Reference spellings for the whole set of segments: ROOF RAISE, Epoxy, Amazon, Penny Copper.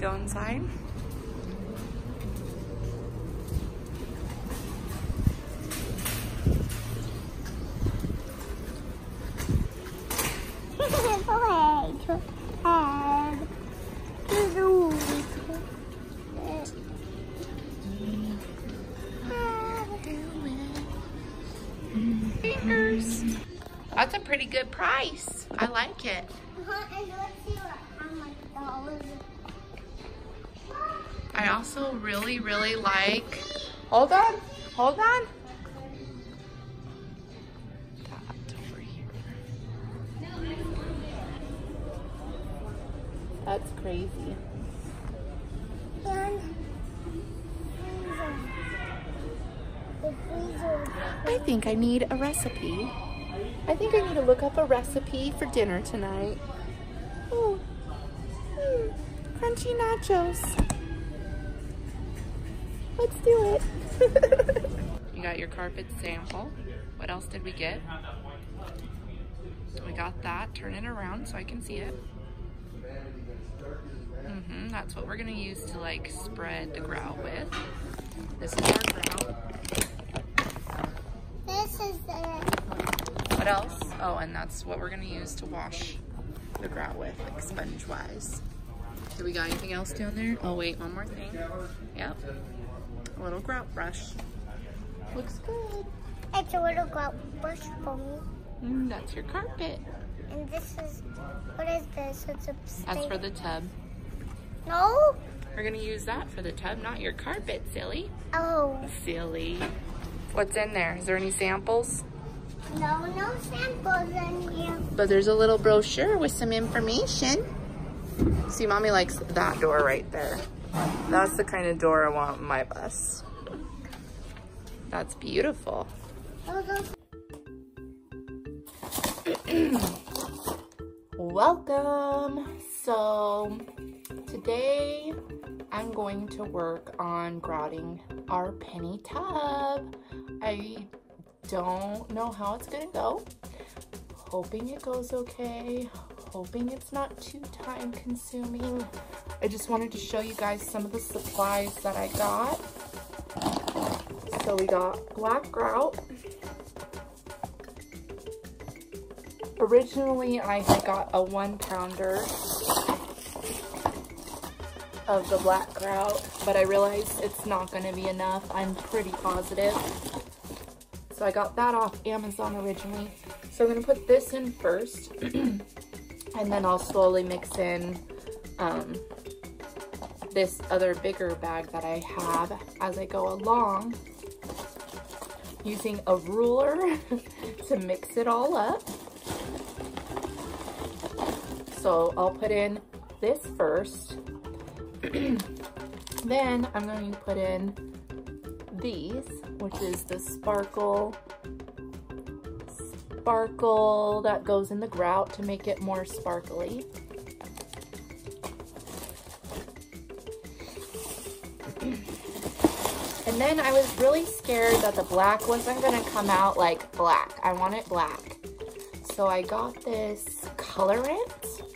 go inside. That's a pretty good price. I like it. I also really like, hold on. That over here. That's crazy. I think I need a recipe. I think I need to look up a recipe for dinner tonight. Ooh. Crunchy nachos. Let's do it. You got your carpet sample. What else did we get? We got that. Turn it around so I can see it. That's what we're going to use to like spread the grout with. This is our grout. This is the... What else? Oh, and that's what we're gonna use to wash the grout with, like sponge-wise. Do we got anything else down there? Oh wait, one more thing. Yep, a little grout brush. Looks good. It's a little grout brush for me. That's your carpet. And this is, what is this? It's a stick. That's for the tub. No. We're gonna use that for the tub, not your carpet, silly. Oh. Silly. What's in there? Is there any samples? No, no samples in here. But there's a little brochure with some information. See, Mommy likes that door right there. That's the kind of door I want on my bus. That's beautiful. Welcome. So today I'm going to work on grouting our penny tub. I don't know how it's gonna go. Hoping it goes okay. Hoping it's not too time consuming. I just wanted to show you guys some of the supplies that I got. So we got black grout. Originally I had got a 1-pounder of the black grout, but I realized it's not gonna be enough. I'm pretty positive. So I got that off Amazon originally. So I'm gonna put this in first and then I'll slowly mix in this other bigger bag that I have as I go along, using a ruler to mix it all up. So I'll put in this first. Then I'm going to put in these, which is the sparkle that goes in the grout to make it more sparkly. And then I was really scared that the black wasn't gonna come out like black. I want it black. So I got this colorant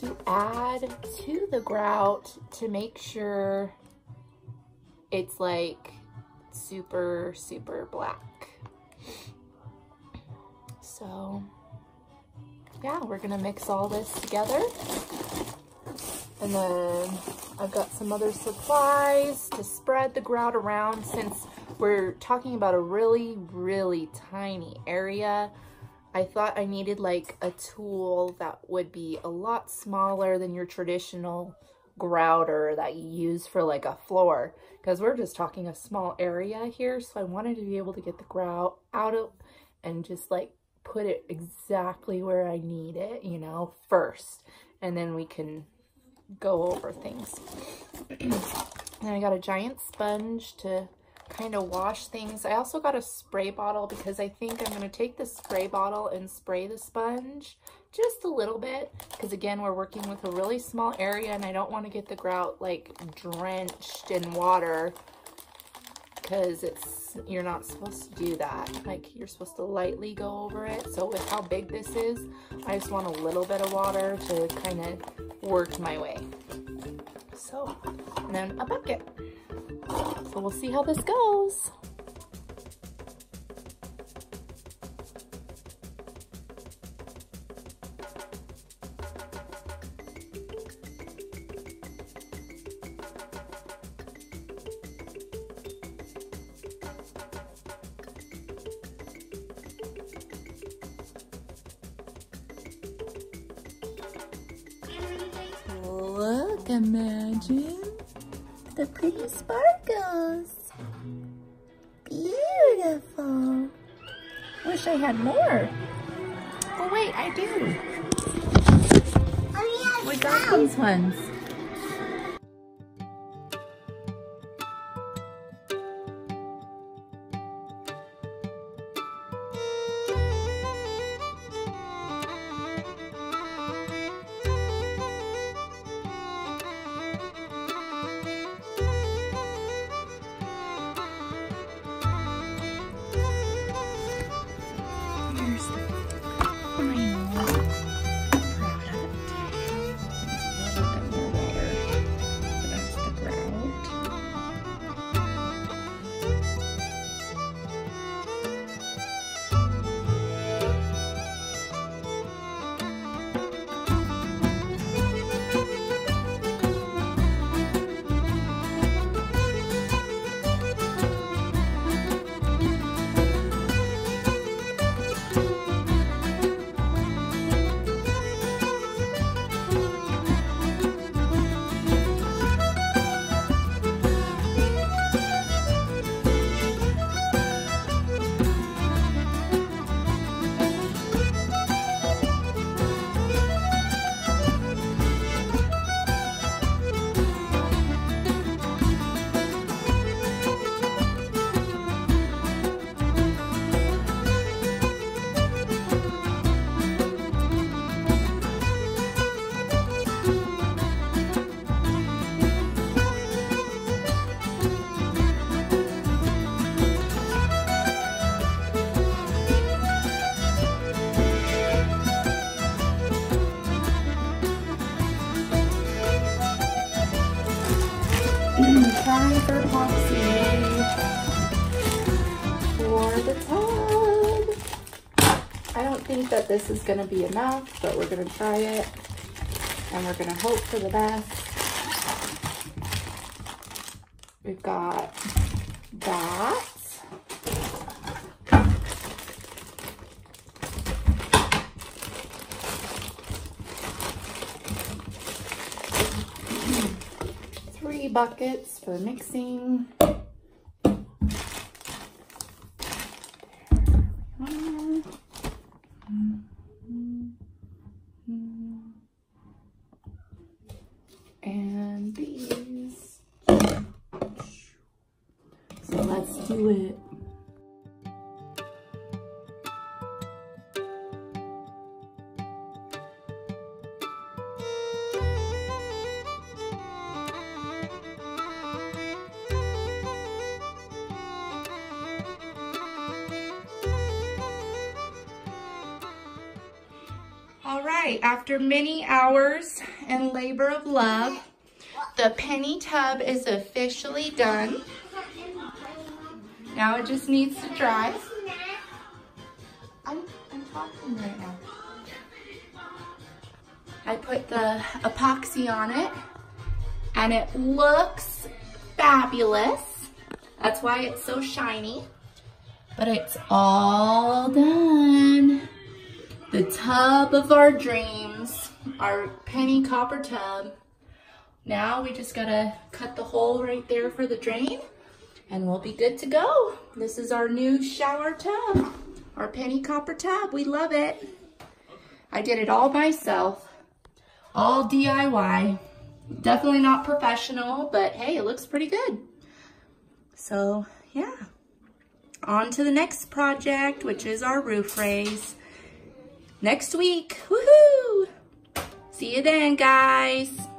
to add to the grout to make sure it's like super black. So yeah, we're gonna mix all this together, and then I've got some other supplies to spread the grout around, since we're talking about a really tiny area. I thought I needed like a tool that would be a lot smaller than your traditional grouter that you use for like a floor, because we're just talking a small area here. So I wanted to be able to get the grout out of and just like put it exactly where I need it, you know, first, and then we can go over things. Then I got a giant sponge to kind of wash things. I also got a spray bottle because I think I'm going to take the spray bottle and spray the sponge just a little bit, because again, we're working with a really small area and I don't want to get the grout like drenched in water, because it's, you're not supposed to do that. Like, you're supposed to lightly go over it. So with how big this is, I just want a little bit of water to kind of work my way. So, and then a bucket. So we'll see how this goes. Imagine the pretty sparkles. Beautiful. Wish I had more. Oh wait, I do. Oh, yeah, we got these ones. Time for epoxy for the tub. I don't think that this is going to be enough, but we're going to try it and we're going to hope for the best. We've got dots. Buckets for mixing. There we are. And these. So let's do it. After many hours and labor of love, the penny tub is officially done. Now it just needs to dry. I'm talking right now. I put the epoxy on it and it looks fabulous. That's why it's so shiny. But it's all done. The tub of our dreams, our penny copper tub. Now we just gotta cut the hole right there for the drain and we'll be good to go. This is our new shower tub, our penny copper tub. We love it. I did it all myself, all DIY. Definitely not professional, but hey, it looks pretty good. So yeah, on to the next project, which is our roof raise. Next week. Woohoo! See you then, guys.